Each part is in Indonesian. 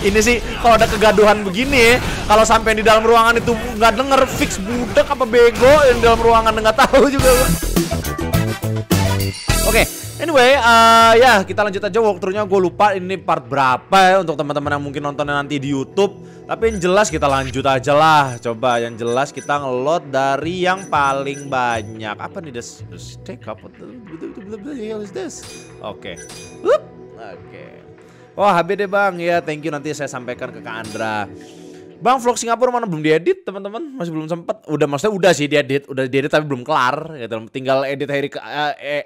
Ini sih kalau ada kegaduhan begini, kalau sampai di dalam ruangan itu nggak denger, fix budak apa bego yang dalam ruangan nggak tahu juga. Oke, anyway, ya kita lanjut aja walkthrough-nya. Gue lupa ini part berapa ya untuk teman-teman yang mungkin nontonnya nanti di YouTube. Tapi yang jelas kita lanjut aja lah. Coba yang jelas kita ngelot dari yang paling banyak. Apa nih, this? Take up. What the hell is this? Oke. Oke. Oh HB deh bang, ya thank you, nanti saya sampaikan ke Kak Andra. Bang, vlog Singapura mana belum diedit teman-teman, masih belum sempet. Udah, maksudnya udah sih diedit, udah diedit tapi belum kelar. Ya, tinggal edit hari ke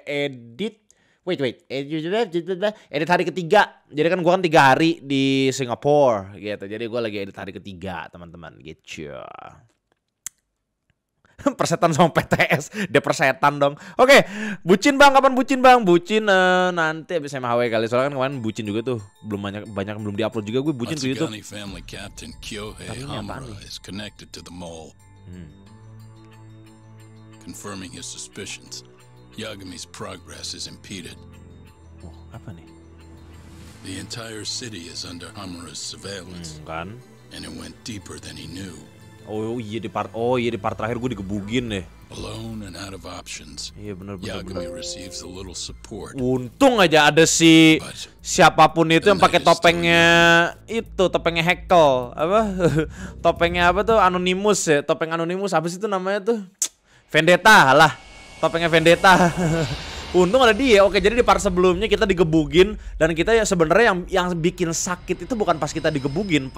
edit. Wait, edit hari ketiga. Jadi kan gua kan 3 hari di Singapura gitu. Jadi gua lagi edit hari ketiga teman-teman gitu. Persetan sama PTS, dia persetan dong. Oke, bucin bang, kapan bucin bang? Bucin nanti abis MHW kali, soalnya kan kemarin bucin juga tuh, belum banyak belum diupload juga gue bucin tuh YouTube. Tapi nyapaan nih? Oh, apa nih? Kan? Oh iya, di part terakhir gue digebugin deh. Iya bener. Untung aja ada si siapapun itu yang pakai topengnya itu, topengnya Heckle apa? Topengnya apa tuh? Anonymous ya, topeng Anonymous apa sih itu namanya tuh? Vendetta lah, topengnya Vendetta. Untung ada dia. Oke, jadi di part sebelumnya kita digebugin dan kita ya sebenarnya yang bikin sakit itu bukan pas kita digebugin,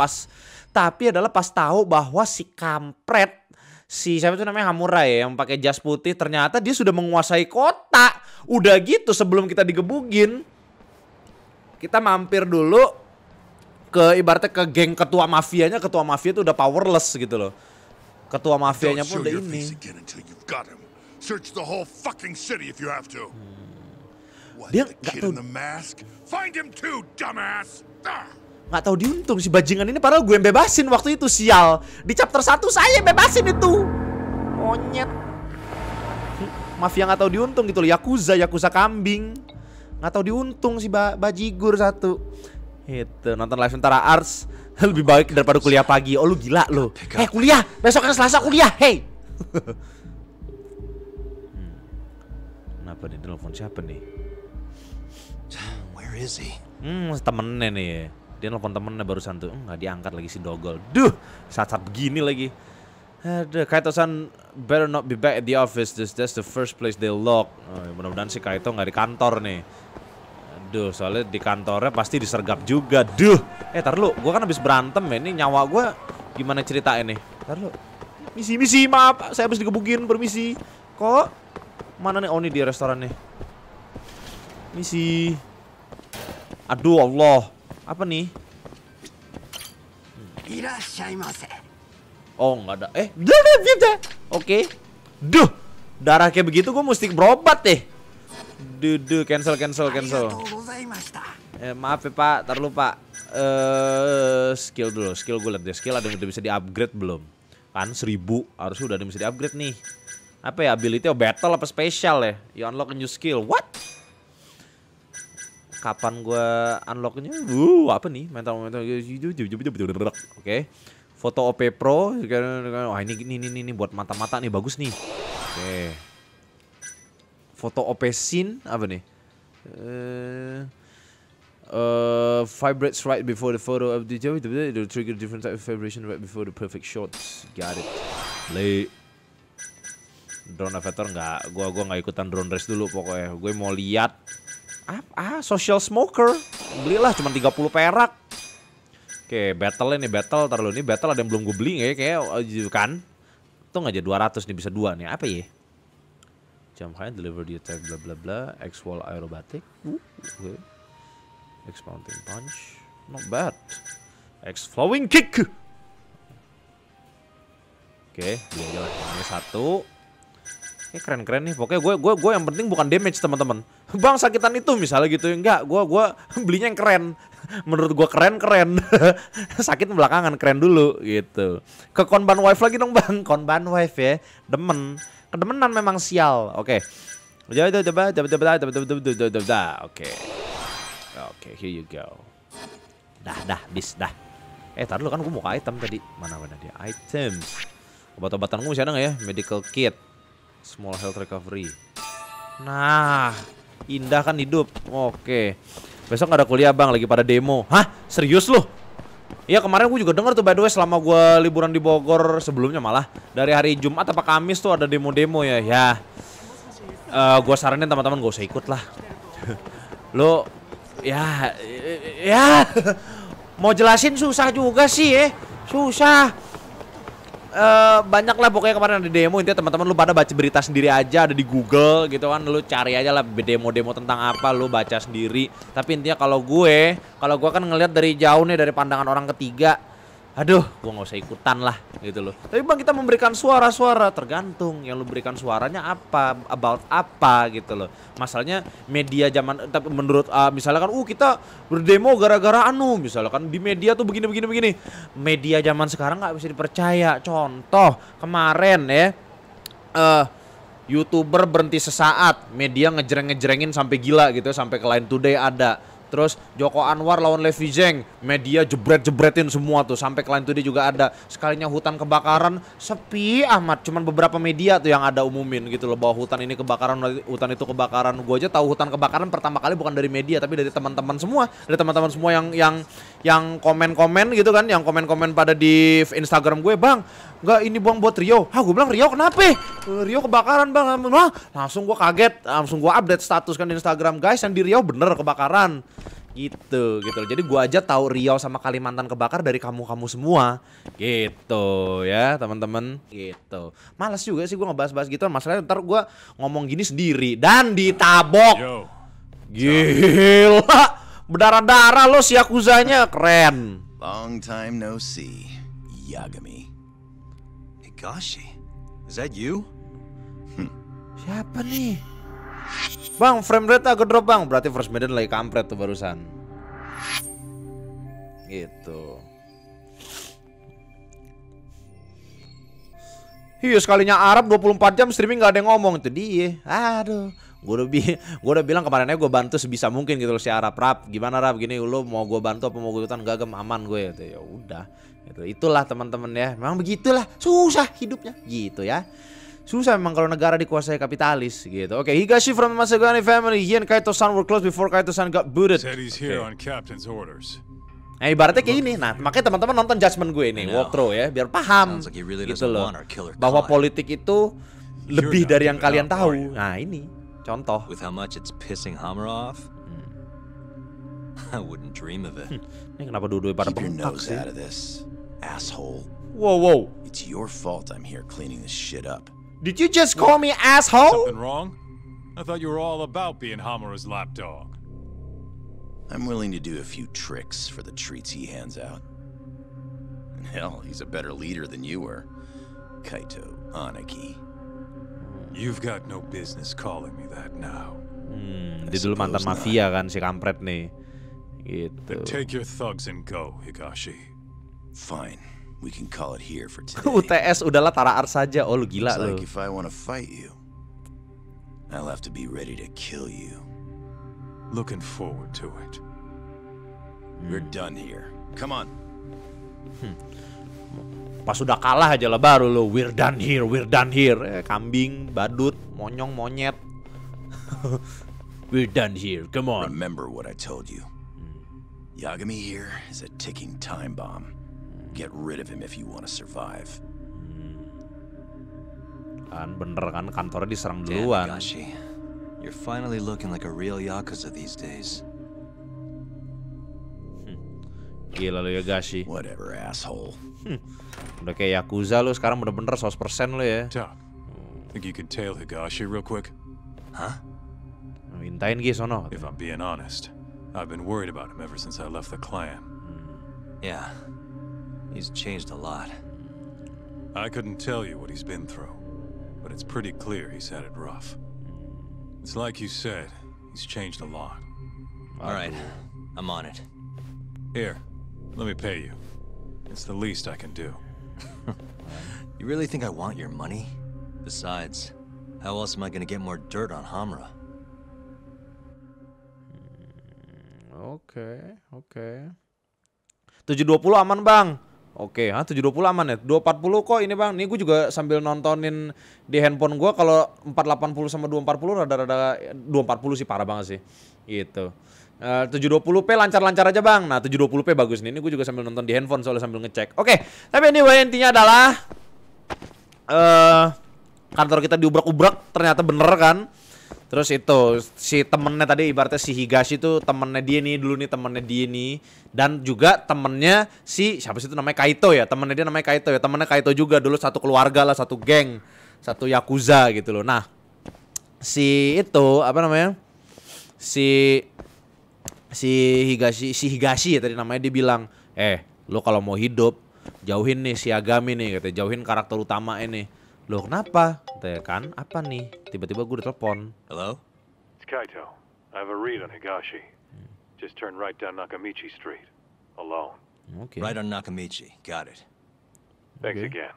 tapi adalah pas tahu bahwa si kampret, si siapa itu namanya, Hamura ya, yang pakai jas putih, ternyata dia sudah menguasai kota. Udah gitu sebelum kita digebugin, kita mampir dulu ke ibaratnya ke geng ketua mafianya. Ketua mafia itu udah powerless gitu loh. Ketua mafianya pun udah ini. Dia nggak tahu. Nggak tahu diuntung si bajingan ini, padahal gue yang bebasin waktu itu, sial. Di chapter 1 saya bebasin itu. Monyet. Mafia nggak tahu diuntung gitu loh, Yakuza kambing. Nggak tahu diuntung si bajigur satu. Itu nonton live Tara Arts lebih baik daripada kuliah pagi. Oh lu gila lo. Hey, kuliah, besok kan Selasa kuliah. Hey. Kenapa nih, telepon siapa nih? Where is he? Temennya nih. Dia nelfon temennya barusan tuh, nggak diangkat lagi si dogol. Duh, saat-saat begini lagi. Aduh, Kaito-san better not be back at the office. That's the first place they lock. Oh, ya mudah-mudahan si Kaito nggak di kantor nih. Aduh, soalnya di kantornya pasti disergap juga. Duh, tar lu, gue kan habis berantem ya. Ini nyawa gue gimana ceritain nih? Tar lu, misi maaf, saya habis digebukin, permisi. Kok mana nih? Oh, ini di restoran nih. Misi. Aduh, Allah. Apa nih? Oh nggak ada. Oke. Duh, darah kayak begitu gue mesti berobat deh. Duh, cancel. Maaf ya pak, ntar lu pak. Skill dulu, skill gue liat deh. Skill ada yang udah bisa di-upgrade belum? Kan 1000, harusnya udah ada yang bisa di-upgrade nih. Apa ya, ability, oh battle apa special ya? You unlock a new skill, what? Kapan gue unlocknya? Apa nih? Mental. Oke. Foto OP Pro. Wah ini buat mata-mata nih, bagus nih. Oke. Foto OP Scene apa nih? Vibrates right before the photo of the trigger different type of vibration right before the perfect shots. Got it. Play. Drone avatar nggak? Gua nggak ikutan drone race dulu pokoknya. Gue mau lihat. Social smoker. Belilah cuma 30 perak. Oke, battle ini battle, taruh ini battle ada yang belum gue beli ya, kayak kan. Untung aja 200 nih bisa 2 nih. Apa ya? Jump high, deliver the attack bla bla bla, X wall aerobatic. Okay. X mounting punch. Not bad. X flowing kick. Oke, dia aja lah. Ini 1. Ini keren-keren nih, pokoknya gue yang penting bukan damage teman-teman. Bang sakitan itu misalnya gitu, enggak, gue belinya yang keren. Menurut gue keren. Sakit belakangan, keren dulu gitu. Ke konban wife lagi dong bang, konban wife ya, demen, kedemenan memang sial. Oke, coba, oke, here you go. Dah, bis, dah. Taruh dulu kan gue mau ke item tadi. Mana dia? Items. Obat-obatan gue masih ada gak ya? Medical kit. Small health recovery. Nah, indah kan hidup. Oke. Besok gak ada kuliah bang, lagi pada demo. Hah? Serius loh? Iya kemarin gue juga denger tuh by the way selama gue liburan di Bogor sebelumnya malah. Dari hari Jumat apa Kamis tuh ada demo-demo ya. Gue saranin teman-teman gak usah ikut lah. Lo ya mau jelasin susah juga sih ya. Banyak lah pokoknya kemarin ada demo. Intinya teman-teman lu pada baca berita sendiri aja, ada di Google gitu kan. Lu cari aja lah demo-demo tentang apa, lu baca sendiri. Tapi intinya kalau gue kan ngelihat dari jauh nih, dari pandangan orang ketiga, aduh gue gak usah ikutan lah gitu loh. Tapi bang kita memberikan suara-suara, tergantung yang lu berikan suaranya apa, about apa gitu loh. Masalahnya media zaman, tapi menurut misalnya kan kita berdemo gara-gara misalnya kan di media tuh begini. Media zaman sekarang gak bisa dipercaya. Contoh kemarin ya, YouTuber berhenti sesaat, media ngejreng-ngejrengin sampai gila gitu, sampai ke Line Today ada. Terus Joko Anwar lawan Levi Zeng, media jebret-jebretin semua tuh, sampai klien tuh dia juga ada. Sekalinya hutan kebakaran, sepi amat, cuman beberapa media tuh yang ada umumin gitu loh, bahwa hutan ini kebakaran, hutan itu kebakaran. Gue aja tahu hutan kebakaran pertama kali bukan dari media, tapi dari teman-teman semua. Dari teman-teman semua yang komen-komen gitu kan, yang komen-komen pada di Instagram gue, "Bang, enggak ini buang buat Rio." Hah, gue bilang, "Rio kenapa? Rio kebakaran, Bang." Wah, langsung gue kaget, langsung gue update status kan di Instagram, "Guys, yang di Rio bener kebakaran." gitu. Jadi gua aja tahu Riau sama Kalimantan kebakar dari kamu semua. Gitu ya, teman-teman. Gitu. Males juga sih gua ngebahas-bahas gitu. Masalahnya ntar gua ngomong gini sendiri dan ditabok. Yo. Gila. Berdarah-darah lo si yakuzanya, keren. Long time no see. Yagami. Higashi. Is that you? Siapa nih? Bang, frame rate agak drop bang. Berarti first medan lagi kampret tuh barusan. Gitu. Iya sekalinya Arab 24 jam streaming gak ada yang ngomong. Itu dia. Aduh. Gue udah bilang kemarinnya gue bantu sebisa mungkin gitu loh si Arab. "Rap, gimana Rap? Gini lo mau gue bantu apa mau gue ikutan?" "Gagem aman gue." Gitu. Ya udah. Gitu. Itulah teman-teman ya. Memang begitulah. Susah hidupnya. Gitu ya. Susah memang kalau negara dikuasai kapitalis gitu. Oke, Higashi from the Matsugane family. He and Kaito-san were close before Kaito-san got booted. Nah ibaratnya kayak ini. Nah makanya teman-teman nonton Judgment gue ini walkthrough ya, biar paham gitu loh, bahwa politik itu lebih dari yang kalian tahu. Nah ini contoh. Ini kenapa dua-duanya pada pengtak sih? Wow. It's your fault I'm here cleaning this shit up. Did you just call me asshole? Something wrong? I thought you were all about being Hamura's lapdog. I'm willing to do a few tricks for the treats he hands out. And hell, he's a better leader than you were, Kaito Aniki. You've got no business calling me that now. Dia dulu mantan mafia kan si kampret nih. Gitu. Take your thugs and go, Higashi. Fine. We can call it here for today. UTS udahlah Tara Arts saja. Oh lu gila lu. Like if I want to fight you, I'll have to be ready to kill you. Looking forward to it. We're done here. Come on. Pas udah kalah aja lah baru lu "we're done here, we're done here." Kambing, badut, monyong, monyet. "We're done here. Come on." Remember what I told you. Yagami here is a ticking time bomb. Get rid of him if you want to survive. Kan bener kan kantornya diserang duluan. You're finally looking like a real yakuza these days. Gila lo Higashi. Whatever asshole. Udah kayak yakuza lo sekarang, bener-bener 100% lo ya. Think you can tail Higashi real quick? Hah? Mintain gih sono. If I'm being honest, I've been worried about him ever since I left the clan. Yeah. He's changed a lot. I couldn't tell you what he's been through, but it's pretty clear he's had it rough. It's like you said, he's changed a lot. All right, I'm on it. Here, let me pay you. It's the least I can do. You really think I want your money? Besides, how else am I gonna get more dirt on Hamura? Okay. 720 aman bang. Oke, ah 720 aman ya. 240 kok ini bang. Nih gue juga sambil nontonin di handphone gue kalau 480 sama 240 rada-rada 240 sih parah banget sih. Gitu. 720p lancar-lancar aja bang. Nah 720p bagus nih. Ini gue juga sambil nonton di handphone soalnya sambil ngecek. Oke, tapi anyway intinya adalah kantor kita diubrak-ubrak ternyata bener kan. Terus itu si temennya tadi ibaratnya si Higashi itu temennya dia nih dulu nih dan juga temennya si siapa sih itu namanya Kaito ya. Temennya dia namanya Kaito ya. Temennya Kaito juga dulu satu keluarga lah, satu geng, satu yakuza gitu loh. Nah si itu apa namanya si Higashi ya tadi namanya, dia bilang, lo kalau mau hidup jauhin nih si Yagami nih katanya, jauhin karakter utama ini. Lo kenapa? Katanya kan apa nih? Tiba-tiba gue ditelepon. Hello? It's Kaito. I have a read on Higashi. Just turn right down Nakamichi Street. Alone. Okay. Right on Nakamichi. Got it. Thanks again.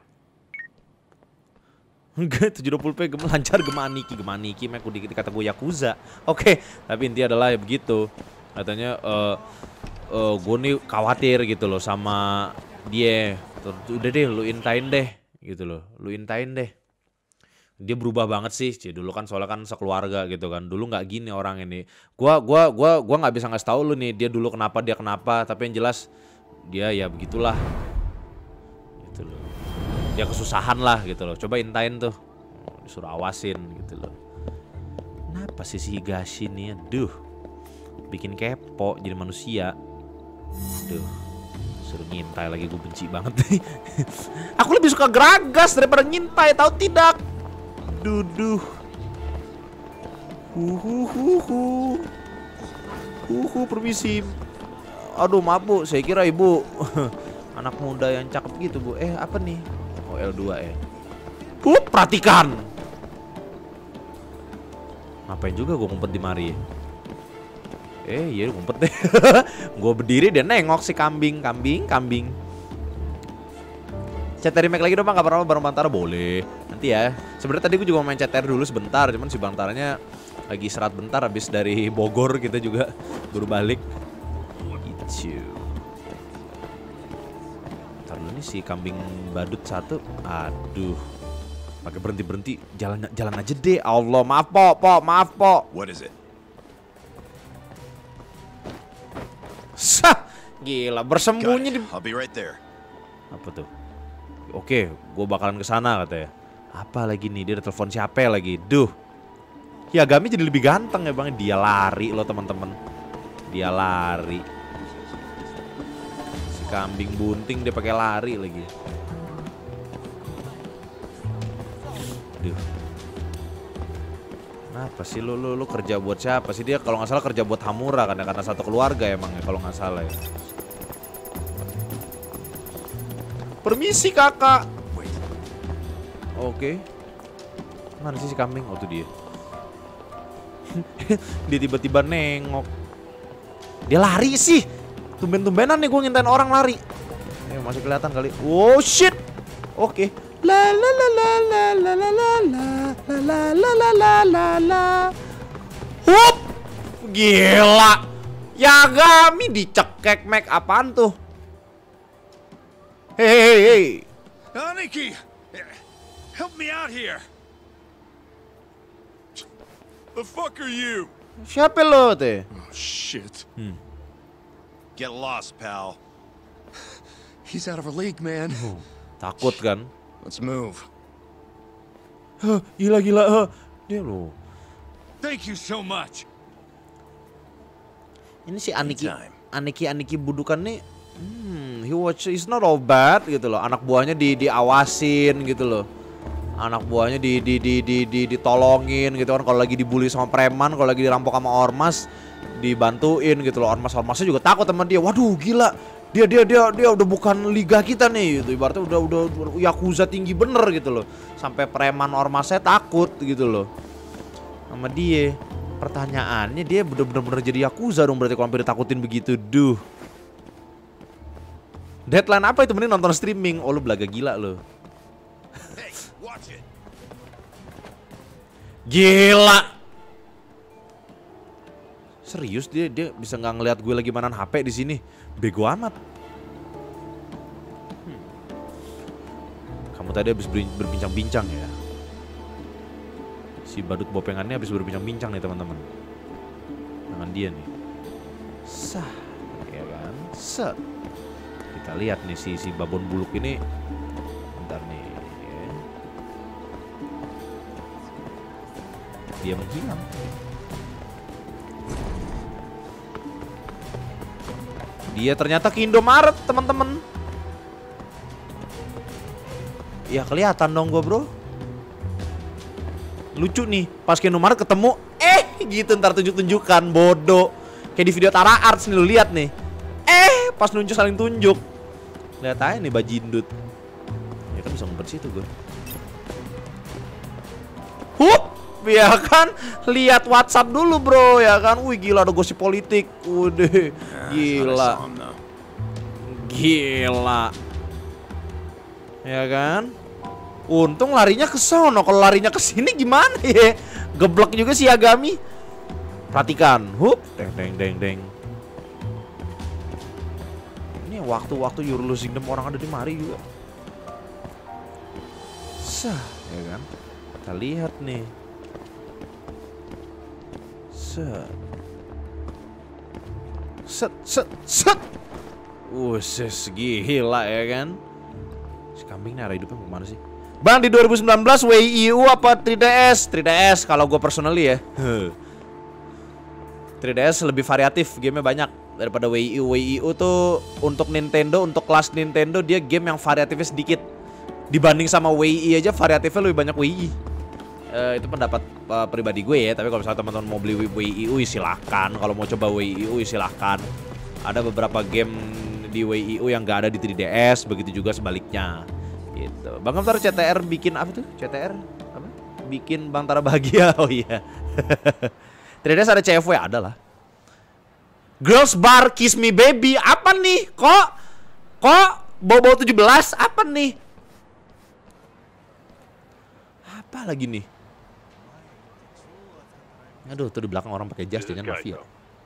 Enggak, 720p lancar Gema Aniki mek dikit kata gue yakuza. Oke, tapi intinya adalah ya begitu. Katanya gue nih khawatir gitu loh sama dia. Udah deh lu intain deh gitu loh. Lu intain deh. Dia berubah banget sih. Dulu kan soalnya kan sekeluarga gitu kan. Dulu nggak gini orang ini. Gua nggak bisa ngasih tahu lu nih dia dulu kenapa, tapi yang jelas dia ya begitulah. Gitu loh. Ya kesusahan lah gitu loh. Coba intain tuh, disuruh awasin gitu loh. Kenapa sih si Higashi nih? Aduh, bikin kepo jadi manusia. Aduh, suruh ngintai lagi, gue benci banget nih. Aku lebih suka geragas daripada ngintai, tahu tidak? Duduh. Permisi. Aduh maaf bu, saya kira ibu anak muda yang cakep gitu bu. Apa nih? L2 ya. Perhatikan. Ngapain juga gue ngumpet di mari? Iya ngumpet deh. Gue berdiri dan nengok si kambing. CTR remake lagi dong bang, kapan-kapan bareng Bang Tara boleh. Nanti ya. Sebenarnya tadi gue juga mau main CTR dulu sebentar, cuman si Bang Taranya lagi istirahat bentar habis dari Bogor, kita juga baru balik. Gitu. Ini si kambing badut satu, aduh, pakai berhenti jalan aja deh. Allah maaf po. What is it? Sah, gila bersembunyi di. I'll be right there. Apa tuh? Oke, gue bakalan kesana katanya. Apa lagi nih dia telepon siapa lagi? Duh, Yagami jadi lebih ganteng ya bang. Dia lari loh teman-teman, dia lari. Kambing bunting dia pakai lari lagi. Aduh. Kenapa sih lu kerja buat siapa sih dia? Kalau nggak salah kerja buat Hamura karena satu keluarga emang ya kalau nggak salah ya. Permisi kakak. Oke. Mana sih si kambing? Oh tuh dia. Dia tiba-tiba nengok. Dia lari sih. Tumben-tumbenan nih gue ngintain orang lari. Masih kelihatan kali. Oh shit. Oke. La la la la la la la la la la la la. Hup. Gila. Yagami dicekek mek apaan tuh? Hey. Aniki, help me out here. The fuck are you? Siapa lo teh? Oh shit. Get lost, pal. He's out of our league, man. Takut kan? Let's move. Gila. Dia loh. Thank you so much. Ini si Aniki budukan nih. He's not all bad gitu loh. Anak buahnya diawasin gitu loh. Anak buahnya ditolongin gitu kan. Kalau lagi dibully sama preman, kalau lagi dirampok sama ormas, dibantuin gitu loh. Ormas-ormasnya juga takut sama dia. Waduh gila. Dia udah bukan liga kita nih gitu. Ibaratnya udah yakuza tinggi bener gitu loh. Sampai preman ormasnya takut gitu loh sama dia. Pertanyaannya dia bener-bener jadi yakuza dong berarti kalau sampai ditakutin begitu. Duh. Deadline apa itu? Mending nonton streaming. Oh lu belaga gila lo. Gila. Serius dia bisa nggak ngelihat gue lagi mainan HP di sini? Bego amat. Kamu tadi habis berbincang-bincang ya. Si badut bopengannya habis berbincang-bincang nih teman-teman. Dengan dia nih. Sah, ya kan? Set. Kita lihat nih si babon buluk ini. Bentar nih. Ya. Dia menghilang. Dia ternyata ke Indomaret, teman-teman. Ya kelihatan dong gue, bro. Lucu nih, pas ke Indomaret ketemu, gitu ntar tunjuk-tunjukkan, bodoh. Kayak di video Tara Arts nih, lu lihat nih. Pas nunjuk saling tunjuk. Lihat aja nih bajindut. Ya kan bisa ngumpet situ gue. Hup, ya kan. Lihat WhatsApp dulu, bro, ya kan. Wih, gila ada gosip politik. Udah, gila. Gila. Ya kan? Untung larinya ke sono. Kalau larinya ke sini gimana ya? Geblek juga si Yagami. Perhatikan. Hup, deng deng deng deng. Ini waktu-waktu you're losing them, orang ada di mari juga. Sah, ya kan? Kita lihat nih. Set. Set set set. Wuses, gila ya kan? Si kambing ini arah hidupnya mau kemana sih? Bang, di 2019 Wii U apa 3DS? 3DS kalau gue personally ya. 3DS lebih variatif, gamenya banyak daripada Wii U. Wii U tuh untuk Nintendo, untuk kelas Nintendo dia game yang variatifnya sedikit. Dibanding sama Wii aja variatifnya lebih banyak Wii. Itu pendapat pribadi gue ya. Tapi kalau misalnya teman-teman mau beli Wii U silahkan. Kalau mau coba Wii U silahkan. Ada beberapa game di Wii U yang gak ada di 3DS, begitu juga sebaliknya. Gitu. Bang Tara CTR bikin apa tuh? CTR apa? Bikin Bang Tara bahagia. Oh iya. 3DS ada CFW ada lah. Girls Bar Kiss Me Baby apa nih? Kok Bobo 17 apa nih? Apa lagi nih? Aduh, tuh di belakang orang pakai jas dengan mafia.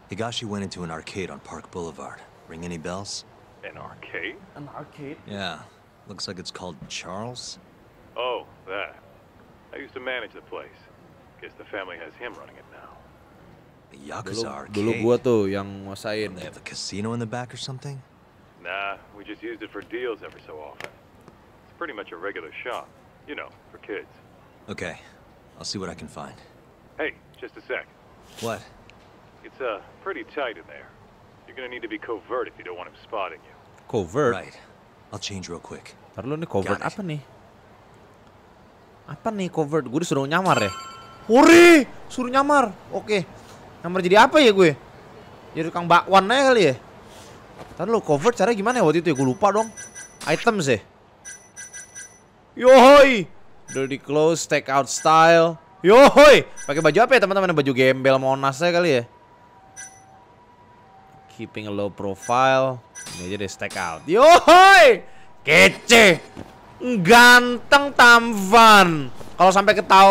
Higashi went into an arcade on Park Boulevard. Ring any bells? An arcade? An arcade? Yeah, looks like it's called Charles. Oh, that. I used to manage the place. Guess the family has him running it now. The Yakuza arcade? Dulu gua tuh yang nguasain. They have a casino in the back or something? Nah, we just used it for deals every so often. It's pretty much a regular shop, you know, for kids. Okay, I'll see what I can find. Hey, just a sec. What? It's pretty tight in there. You're gonna need to be covert if you don't want him spotting you. Covert. Right. I'll change real quick. Ntar lu nih covert apa nih? Apa nih covert? Gue disuruh nyamar ya. Wuri, suruh nyamar. Oke. Nyamar jadi apa ya gue? Jadi tukang bakwan aja kali ya. Ntar lu covert caranya gimana ya waktu itu ya? Gue lupa dong. Item sih. Yohoi. Dirty clothes, take out style. Yohoi. Pakai baju apa ya teman-teman? Baju gembel Monas aja kali ya. Keeping a low profile. Ini aja deh, stack out. Yohoi! Kece. Ganteng tampan. Kalau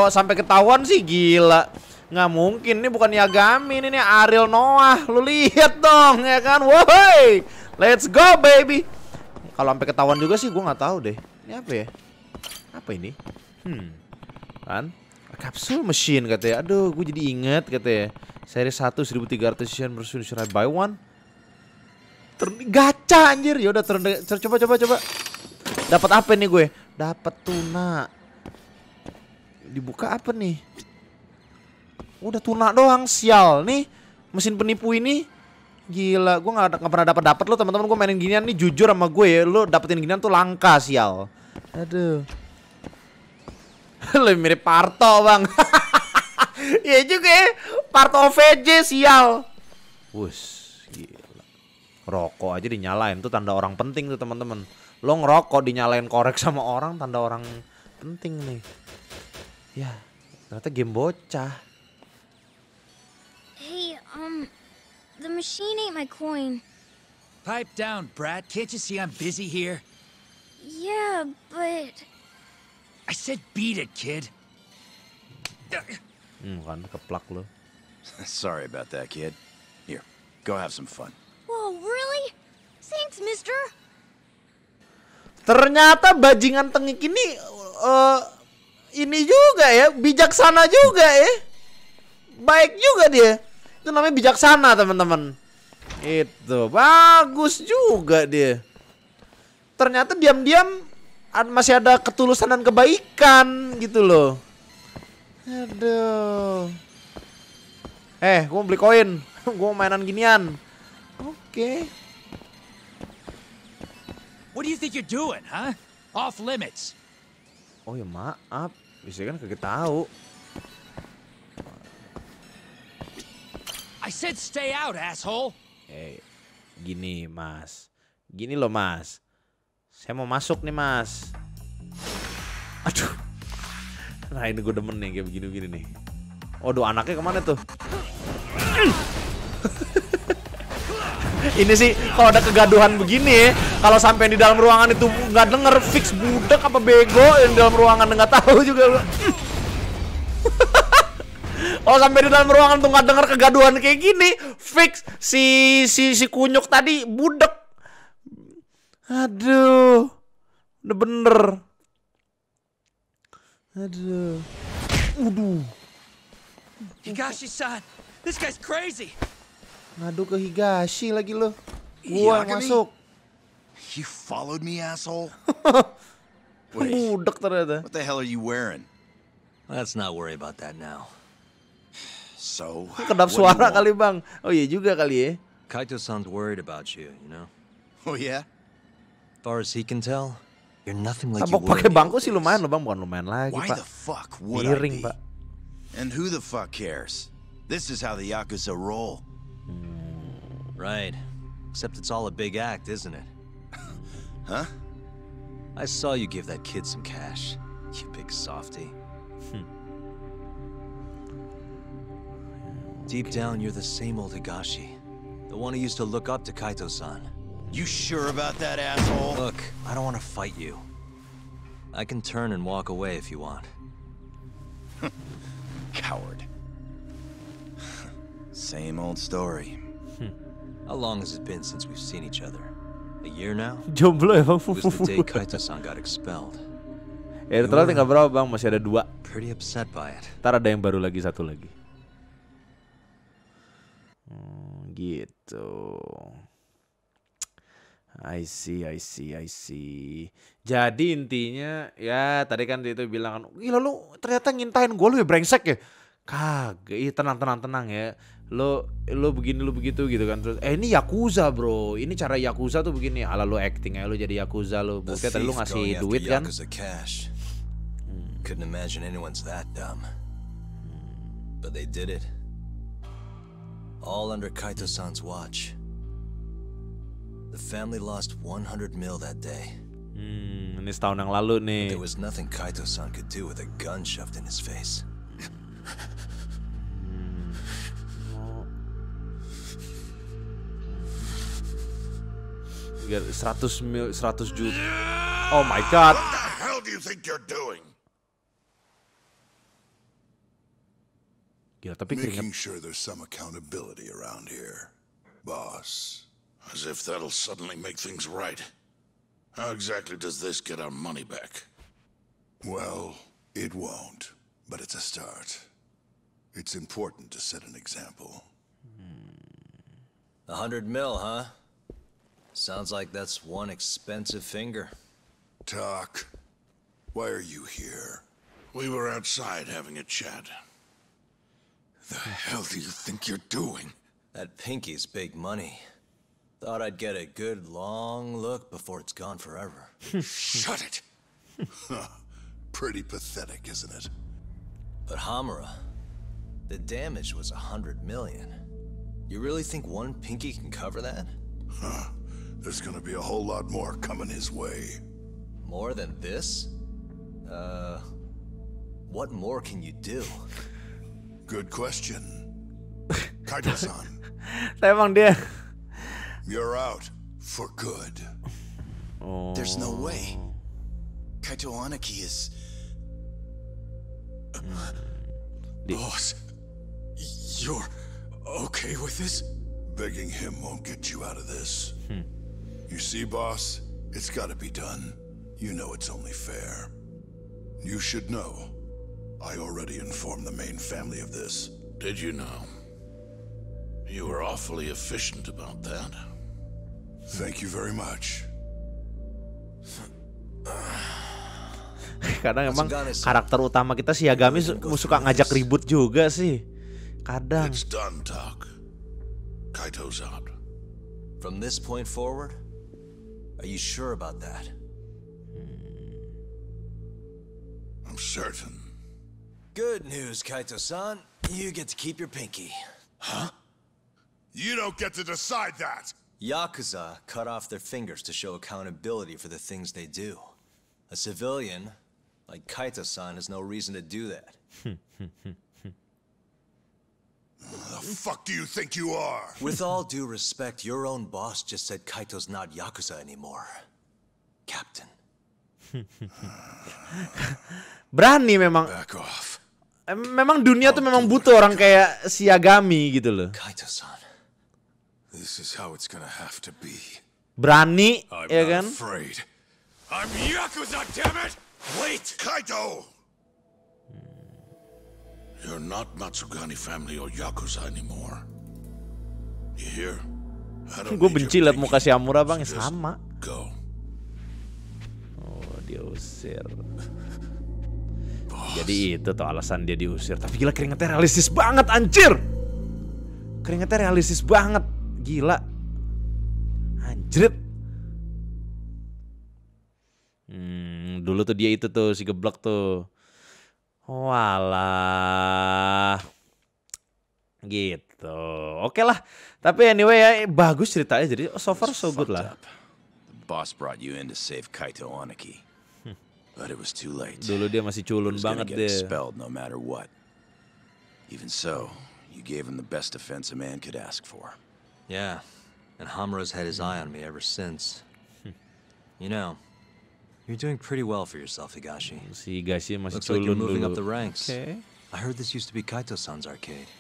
sampai ketahuan sih gila. Nggak mungkin, ini bukan Yagami, ini Ariel Noah. Lu lihat dong, ya kan? Woi! Let's go, baby. Kalau sampai ketahuan juga sih gua nggak tahu deh. Ini apa ya? Apa ini? Kan? Kapsul mesin katanya. Aduh, gue jadi inget katanya. Seri 1 1300 yen bersurat buy one. Gacha anjir. Ya udah coba. Dapat apa nih gue? Dapat tuna. Dibuka apa nih? Udah tuna doang, sial nih. Mesin penipu ini. Gila, gue nggak pernah dapat lo teman-teman. Gue mainin ginian nih jujur sama gue ya. Lo dapetin ginian tuh langka, sial. Aduh. Lebih mirip Parto, Bang. Ya juga ya. Parto VJ sial. Wus, gila. Rokok aja dinyalain tuh tanda orang penting tuh teman-teman. Lo ngerokok dinyalain korek sama orang tanda orang penting nih. Ya, ternyata game bocah. Hey, the machine ain't my coin. Pipe down, brat. Can't you see I'm busy here? Yeah, but I said beat it, kid. Kan keplak lo. Sorry about that, kid. Here, go have some fun. Whoa, really? Thanks, mister. Ternyata bajingan tengik ini juga ya, bijaksana juga ya. Baik juga dia. Itu namanya bijaksana, teman-teman. Itu bagus juga dia. Ternyata diam-diam masih ada ketulusan dan kebaikan gitu loh. Aduh. Gue mau beli koin. Gue mau mainan ginian. Oke. What do you think you're doing, huh? Off limits. Oh ya maaf, biasanya kan kagak tahu. I said stay out, asshole. Gini mas, gini loh mas. Saya mau masuk nih mas. Aduh, nah ini gue demen nih kayak begini-begini nih. Aduh anaknya kemana tuh? Ini sih kalau ada kegaduhan begini, kalau sampai di dalam ruangan itu nggak denger, fix budak apa bego yang di dalam ruangan nggak tahu juga. Kalau sampai di dalam ruangan tuh nggak denger kegaduhan kayak gini, fix si kunyuk tadi budak. Aduh, udah bener. Aduh, Higashi-san, this guy's crazy. Ngadu ke Higashi lagi lo. Gua masuk. You followed me, asshole. Budak ternyata. What the hell are you wearing? Let's not worry about that now. So, kedap suara kali bang. Oh iya juga kali ya. Kaito-san's worried about you, you know. Oh yeah. Far as he can tell, you're nothing like you were. Tabok pakai bangku sih lumayan lo bang, bukan lumayan lagi pak. Why the fuck would I be? And who the fuck cares? This is how the Yakuza roll. Right. Except it's all a big act, isn't it? Huh? I saw you give that kid some cash, you big softy. Deep down, you're the same old Higashi. The one who used to look up to Kaito-san. You sure about that, asshole? Look, I don't want to fight you. I can turn and walk away if you want. Coward. Same old story. How long has it been since we've seen each other? A year now? Jomblo ya bang. It was the day Kaito-san got expelled. Total tinggal berapa bang? Masih ada 2. Pretty upset by it. Ntar ada yang baru lagi, 1 lagi. Gitu. I see. Jadi intinya ya tadi kan dia itu bilang kan, gila lu ternyata ngintain gue lu ya brengsek ya. Kagak, tenang ya. Lo begini lo begitu gitu kan terus ini Yakuza bro, ini cara Yakuza tuh begini. Ala lo acting ya, lo jadi Yakuza lo. Bukan tadi lo ngasih duit kan. Couldn't imagine anyone's that dumb. But they did it. All under Kaito-san's watch. The family lost 100 mil that day. Ini setahun yang lalu nih. There was nothing Kaito-san could do with a gun shoved in his face. Get 100 juta. Oh my god. What the hell do you think you're doing? Gila, tapi making sure there's some accountability around here, boss. As if that'll suddenly make things right. How exactly does this get our money back? Well, it won't, but it's a start. It's important to set an example. 100 mil, huh? Sounds like that's one expensive finger. Talk. Why are you here? We were outside having a chat. The hell do you think you're doing? That pinky's big money. Thought I'd get a good long look before it's gone forever. Shut it! Pretty pathetic, isn't it? But Hamura, the damage was 100 million. You really think one pinky can cover that? Huh. There's gonna be a whole lot more coming his way. More than this? What more can you do? Good question. Kaito-san. Emang dia. You're out for good. Oh. There's no way. Kaito Aniki is. Boss, you're okay with this? Begging him won't get you out of this. You see, boss, it's gotta be done. You know it's only fair. You should know. I already informed the main family of this. Did you know? You were awfully efficient about that. Thank you very much. Kadang emang karakter utama kita si Yagami suka ngajak ribut juga sih. Kadang. It's done, Doc. Kaito's out. From this point forward, are you sure about that? I'm certain. Good news, Kaito-san. You get to keep your pinky. Huh? You don't get to decide that! Yakuza cut off their fingers to show accountability for the things they do. A civilian, like Kaito-san, has no reason to do that. The fuck do you think you are? With all due respect, your own boss just said Kaito's not Yakuza anymore. Captain. Berani memang. Back off. Memang dunia tuh memang butuh orang kayak si Yagami gitu loh. Kaito-san. This is how it's gonna have to be. Berani, ya kan? I'm Yakuza, damn it! Wait, Kaito. You're not Matsugane family or Yakuza anymore. You hear? Gue benci liat muka si Hamura, bang, sama. Go. Oh, dia usir. Jadi itu tuh alasan dia diusir. Tapi gila, keringetnya realistis banget, anjir. Keringetnya realistis banget. Gila. Anjrit. Dulu tuh dia itu tuh si geblek tuh. Walah. Gitu. Oke lah. Tapi anyway ya, bagus ceritanya. Jadi so far so good lah. The boss brought you in to save Kaito Aniki. But it was too late. Dulu dia masih culun banget deh. Expelled no matter what. Even so, you gave him the best defense a man could ask for. Yeah, and Hamura's had his eye on me ever since. You know, you're doing pretty well for yourself, Higashi. Si Higashi masih culun. Looks like you're moving up the ranks. Okay. I heard this used to be Kaito-san's arcade.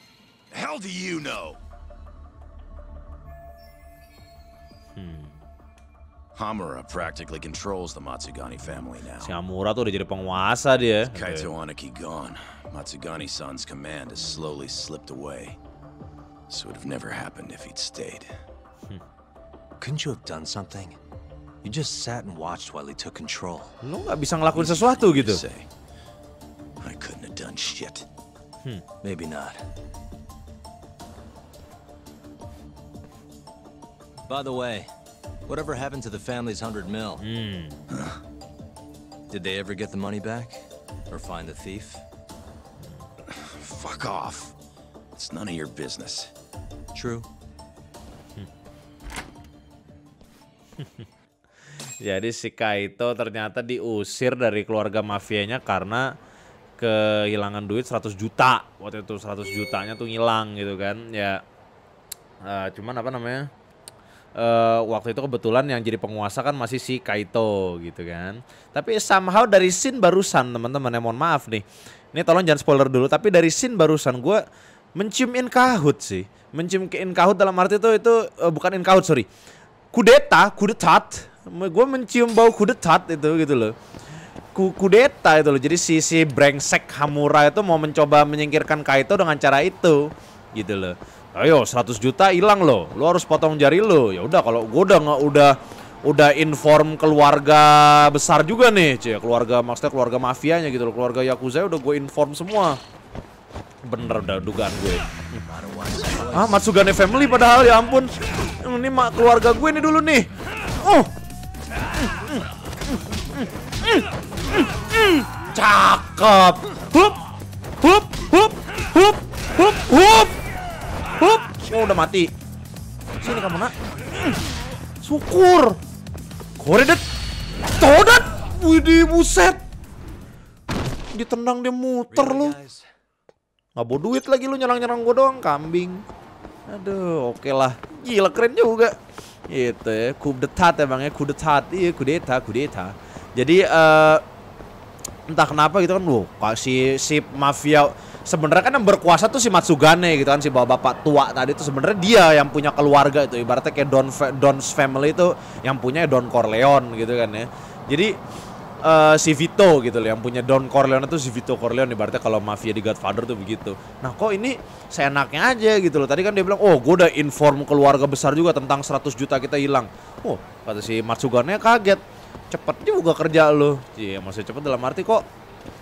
Hell do you know? Hamura practically controls the Matsugane family now. Si Hamura tuh udah jadi penguasa dia. Kaito Aniki gone. Matsugane-san's command has slowly slipped away. So it would have never happened if he'd stayed. Couldn't you have done something? You just sat and watched while he took control. Lo nggak bisa ngelakuin sesuatu gitu. I couldn't have done shit. Maybe not. By the way. Whatever happened to the family's 100 mil? Huh? Did they ever get the money back? Or find the thief? Fuck off. It's none of your business. True. Jadi si Kaito ternyata diusir dari keluarga mafianya karena kehilangan duit 100 juta. Waktu itu 100 jutanya tuh ngilang gitu kan. Ya, cuman apa namanya? Waktu itu kebetulan yang jadi penguasa kan masih si Kaito gitu kan. Tapi somehow dari scene barusan teman-teman ya, mohon maaf nih. Ini tolong jangan spoiler dulu, tapi dari scene barusan gue menciumin kahut sih. Menciumin kahut dalam arti itu bukanin kahut, sorry. Kudetat. Gue mencium bau kudetat itu gitu loh. Kudeta itu loh. Jadi si brengsek Hamura itu mau mencoba menyingkirkan Kaito dengan cara itu gitu loh. Ayo 100 juta hilang loh, lo harus potong jari lo. Ya udah, kalau gue udah inform keluarga besar juga nih, cie. Keluarga maksudnya keluarga mafianya gitu loh, keluarga Yakuza udah gue inform semua. Bener udah dugaan gue. Ah, Matsugane family padahal, ya ampun. Ini keluarga gue nih dulu nih. Oh. Cakep. Hup. Hup. Hup. Hup. Hup. Hup. Hup, oh, udah mati. Sini kamu nak. Syukur. Koredet. Todet. Widhi, buset. Ditendang dia muter lu. Gak bawa duit lagi lu, nyerang-nyerang gue doang, kambing. Aduh, oke lah. Gila, keren juga. Gitu ya, kudetat emangnya, kudetat. Iya, kudeta, kudeta. Jadi entah kenapa gitu kan lu, si mafia sebenarnya kan yang berkuasa tuh si Matsugane gitu kan, si bapak-bapak tua tadi tuh sebenarnya dia yang punya keluarga itu, ibaratnya kayak Don's family itu yang punya Don Corleone gitu kan ya. Jadi si Vito gitu loh, yang punya Don Corleone tuh si Vito Corleone, berarti kalau mafia di Godfather tuh begitu. Nah kok ini seenaknya aja gitu loh. Tadi kan dia bilang, oh gue udah inform keluarga besar juga tentang 100 juta kita hilang. Oh kata si Matsugane kaget, cepet juga kerja lo. Iya maksudnya cepet dalam arti kok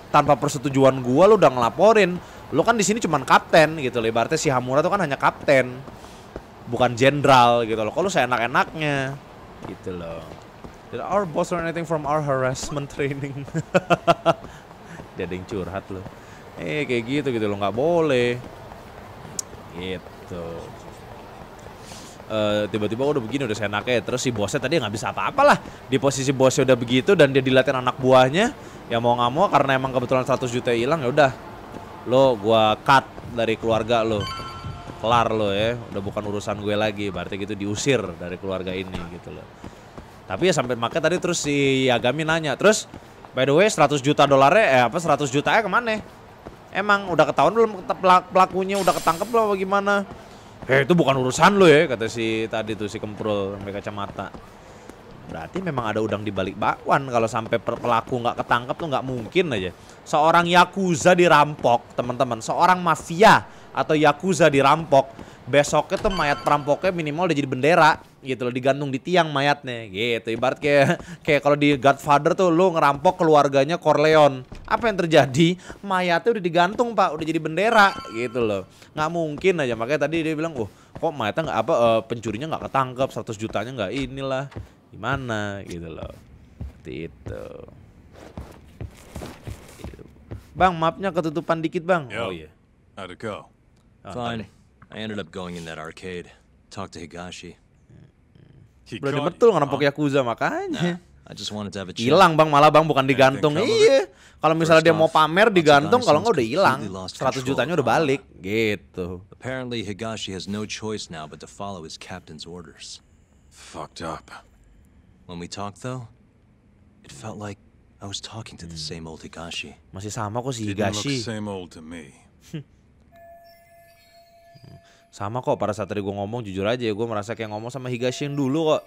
tanpa persetujuan gue lo udah ngelaporin. Lo kan di sini cuman kapten gitu loh, berarti si Hamura tuh kan hanya kapten, bukan jenderal gitu loh. Kok lo seenak-enaknya gitu loh. Did our boss learn anything from our harassment training? Dia ada yang curhat loh. Kayak gitu loh, nggak boleh. Gitu. Tiba-tiba udah begini, udah seenaknya. Terus si bosnya tadi nggak bisa apa-apalah. Di posisi bosnya udah begitu dan dia dilatih anak buahnya. Ya mau nggak mau karena emang kebetulan 100 juta hilang, ya udah. Lo gua cut dari keluarga lo. Kelar lo ya. Udah bukan urusan gue lagi. Berarti gitu diusir dari keluarga ini gitu loh. Tapi ya sampai makanya tadi terus si Yagami nanya, terus by the way 100 juta dolarnya, 100 jutanya kemana? Emang udah ketahuan belum pelakunya, udah ketangkep belum apa gimana? Itu bukan urusan lo ya, kata si tadi tuh si Kemprul sampai kacamata. Berarti memang ada udang di balik bakwan, kalau sampai pelaku nggak ketangkep tuh nggak mungkin aja. Seorang yakuza dirampok, teman-teman, seorang mafia atau yakuza dirampok, besoknya tuh mayat perampoknya minimal udah jadi bendera gitu loh, digantung di tiang mayatnya gitu. Ibarat kayak kalau di Godfather tuh lo ngerampok keluarganya Corleone, apa yang terjadi? Mayatnya udah digantung pak, udah jadi bendera gitu loh. Nggak mungkin aja, makanya tadi dia bilang, oh kok mayatnya nggak pencurinya nggak ketangkep, 100 jutanya nggak inilah, gimana gitu loh. Seperti itu. Bang, mapnya ketutupan dikit bang. Yo, oh iya. How'd it go? Fine. I ended up going in that arcade. Talked to Higashi. Berarti betul ngerampok yakuza makanya. Hilang bang, malah bang bukan digantung. Iya. Kalau misalnya dia mau pamer digantung, kalau nggak udah hilang. 100 jutanya udah balik gitu. Apparently Higashi has no choice now but to follow his captain's orders. Fucked up. When we talked though, it felt like I was talking to the same old Higashi. Masih sama kok si Higashi. Same old to me. Sama kok, pada saat tadi gue ngomong jujur aja ya, gue merasa kayak ngomong sama Higashi yang dulu kok.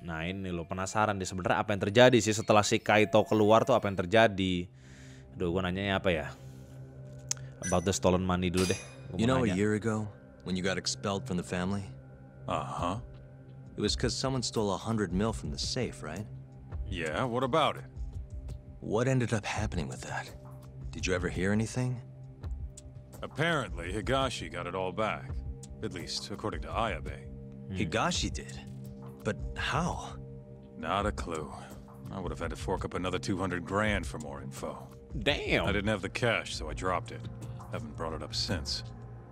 Nah ini lo penasaran deh sebenarnya apa yang terjadi sih setelah si Kaito keluar tuh, apa yang terjadi. Aduh gue nanyanya apa ya, about the stolen money dulu deh. You know a year ago when you got expelled from the family? Uh-huh. It was cause someone stole 100 mil from the safe, right? Yeah, what about it? What ended up happening with that? Did you ever hear anything? Apparently, Higashi got it all back. At least, according to Ayabe. Higashi did? But how? Not a clue. I would have had to fork up another 200 grand for more info. Damn! I didn't have the cash, so I dropped it. Haven't brought it up since.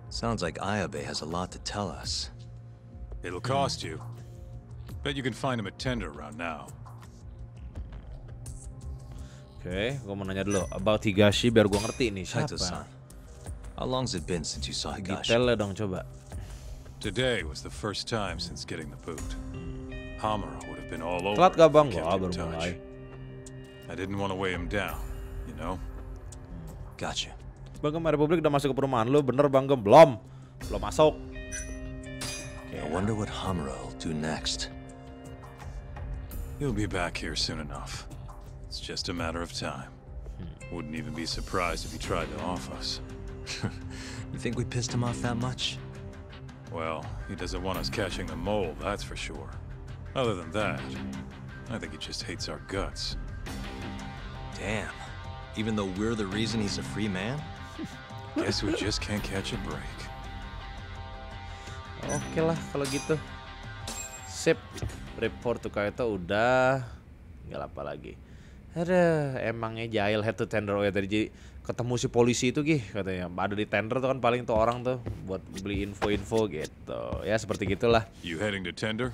Sounds like Ayabe has a lot to tell us. It'll cost you. Bet you can find him at Tender around now. Oke, gue mau nanya dulu about Higashi biar gue ngerti nih siapa. How long's it been since you saw Higashi? Detailnya dong coba. Today was the first time since getting the boot. Hamura would have been all over. Telat gak bang? Wah, baru mulai. I didn't want to weigh him down, you know. Gotcha. Bang, Republik udah masuk ke perumahan lo, bener bang? Belum, belum masuk. I wonder what Hamura will do next. He'll be back here soon enough. It's just a matter of time. Wouldn't even be surprised if he tried to off us. You think we pissed him off that much? Well, he doesn't want us catching the mole, that's for sure. Other than that, I think he just hates our guts. Damn. Even though we're the reason he's a free man? Guess we just can't catch a break. Oke lah kalau gitu. Sip. Report to Kaito udah. Enggak apa lagi. Aduh, emangnya jahil head to tender. Oh ya tadi jadi ketemu si polisi itu gih katanya. Ada di tender tuh kan paling tuh orang tuh buat beli info-info gitu. Ya seperti gitulah. You heading to tender?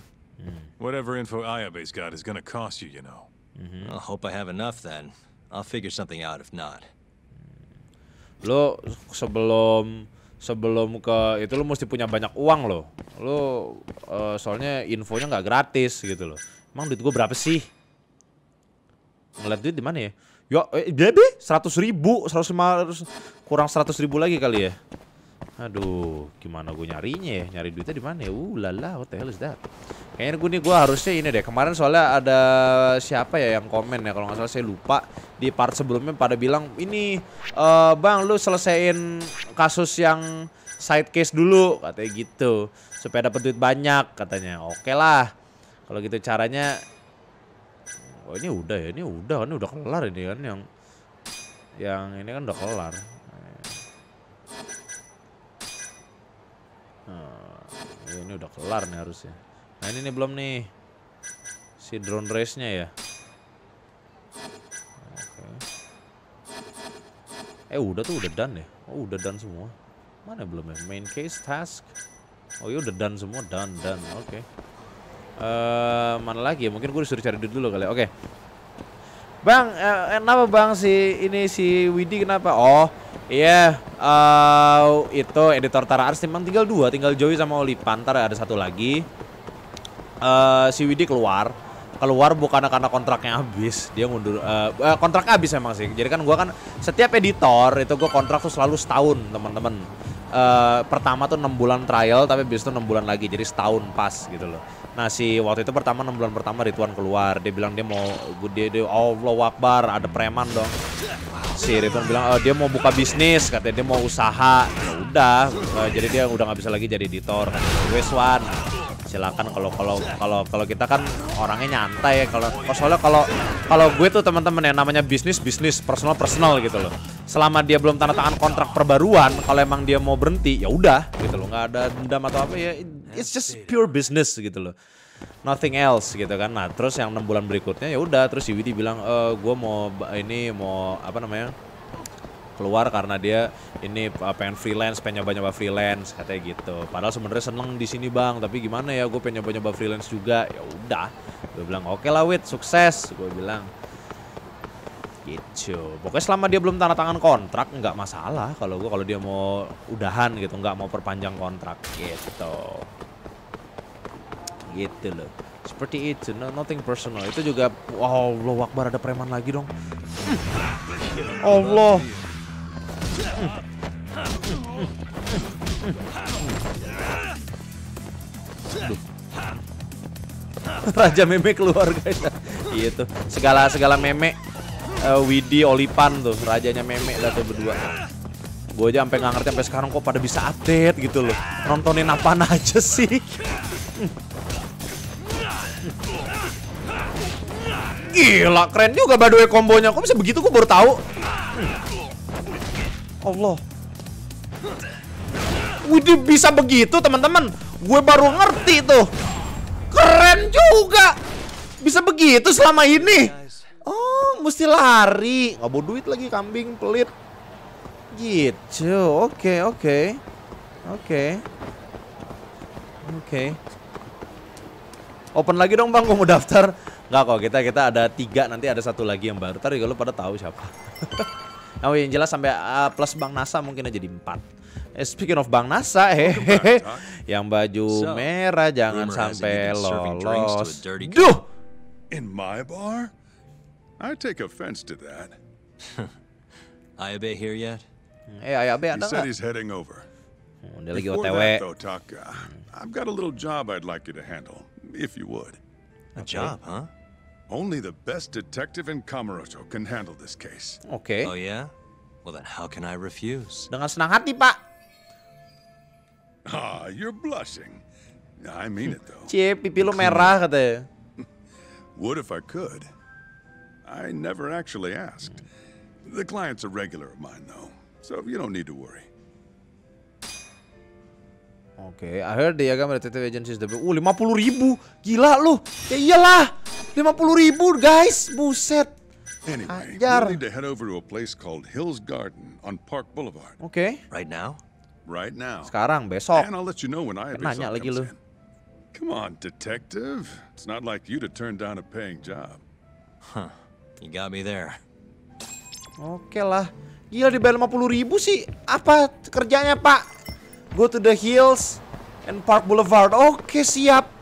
Whatever info Ayabe's got is gonna cost you, you know. I hope I have enough then. I'll figure something out if not. Lo sebelum ke itu lo mesti punya banyak uang lo. Lo soalnya infonya nggak gratis gitu lo. Emang duit gue berapa sih? Ngeliat duit di mana ya? Yo, jadi 100 ribu, 100 kurang 100 ribu lagi kali ya. Aduh, gimana gue nyarinya ya? Nyari duitnya di mana ya? Lala, what the hell is that? Kayaknya gue nih, gue harusnya ini deh. Kemarin soalnya ada siapa ya yang komen ya, kalau nggak salah saya lupa. Di part sebelumnya pada bilang, ini bang lu selesaiin kasus yang side case dulu, katanya gitu. Supaya dapat duit banyak, katanya. Oke lah, kalau gitu caranya. Oh ini udah ya, ini udah kelar ini kan yang ini kan udah kelar. Ya, ini udah kelar nih harusnya. Nah ini nih belum nih si drone race nya ya. Okay. Udah tuh udah done ya. Oh udah done semua. Mana belum ya? Main case task. Oh iya udah done semua, done. Oke. Okay. Mana lagi ya? Mungkin gue disuruh cari duit dulu kali. Oke. Okay. Bang, kenapa bang si Widhi kenapa? Oh. Iya, itu editor Tara Arts memang tinggal dua, tinggal Joey sama Oli Pan, ada satu lagi. Si Widhi keluar bukan karena kontraknya habis, dia mundur. Kontraknya habis emang sih. Jadi kan gua kan setiap editor itu gua kontrak tuh selalu setahun, teman-teman. Pertama tuh 6 bulan trial, tapi habis itu 6 bulan lagi, jadi setahun pas gitu loh. Nah si waktu itu pertama 6 bulan pertama Ridwan keluar. Dia bilang dia mau dia Allah Akbar, ada preman dong. Si Ridwan bilang dia mau buka bisnis, katanya dia mau usaha. Ya udah, jadi dia udah nggak bisa lagi jadi editor. Weswan, silakan kalau kita kan orangnya nyantai ya. Kalau gue tuh teman-teman yang namanya bisnis, personal gitu loh. Selama dia belum tanda tangan kontrak perbaruan, kalau emang dia mau berhenti ya udah gitu loh, nggak ada dendam atau apa ya. It's just pure business gitu loh, nothing else gitu kan. Nah terus yang 6 bulan berikutnya ya udah, terus si Widhi bilang gue mau apa namanya keluar karena dia ini pengen freelance, pengen nyoba-nyoba freelance katanya gitu. Padahal sebenarnya seneng di sini bang, tapi gimana ya gue pengen nyoba-nyoba freelance juga. Ya udah, gue bilang oke lah Wid, sukses gue bilang. Gitu. Pokoknya selama dia belum tanda tangan kontrak nggak masalah kalau gue, kalau dia mau udahan gitu, nggak mau perpanjang kontrak gitu. Gitu loh. Seperti itu, nothing personal. Itu juga Allah Akbar, ada preman lagi dong. Allah. Raja meme keluar guys. Gitu. Segala meme Widhi, Olipan tuh, rajanya meme dah tuh berdua. Gue aja sampai nggak ngerti sampai sekarang kok pada bisa update gitu loh. Nontonin apaan aja sih? Gila, keren juga badue kombonya. Kok bisa begitu? Gue baru tahu. Allah. Widhi bisa begitu, teman-teman. Gue baru ngerti tuh. Keren juga. Bisa begitu selama ini. Oh, mesti lari. Nggak bawa duit lagi, kambing pelit. Gitu. Oke. Open lagi dong bang, gue mau daftar. Nggak kok, kita ada 3, nanti ada satu lagi yang baru. Ntar juga lo pada tahu siapa. Nah, yang jelas sampai plus Bang Nasa mungkin aja jadi 4. Speaking of Bang Nasa, hehehe. Yang baju merah jangan sampai lolos. Duh. In my bar? I take offense to that. Ayabe here yet? Ayabe, he said he's heading over. Before that, though, Taka, I've got a little job I'd like you to handle, if you would. A job, huh? Only the best detective in Kamurocho can handle this case. Okay. Oh yeah? Well then, how can I refuse? Dengan senang hati, Pak. Ah, you're blushing. I mean it though. Cie, pipi lu merah katanya. Would if I could. I never actually asked. The client's a regular of mine, though, so you don't need to worry. Okay, I heard the Yagami detective agency is the best. 50.000, gila lu. Ya iyalah, 50.000 guys, buset. Anyway, we need to head over to a place called Hill's Garden on Park Boulevard. Okay. Right now. Sekarang, besok. And I'll let you know when I have it. Come on, detective. It's not like you to turn down a paying job. Huh. You got me there. Oke lah. Gila dibayar 50.000 sih. Apa kerjanya, Pak? Go to the hills and Park Boulevard. Oke, siap.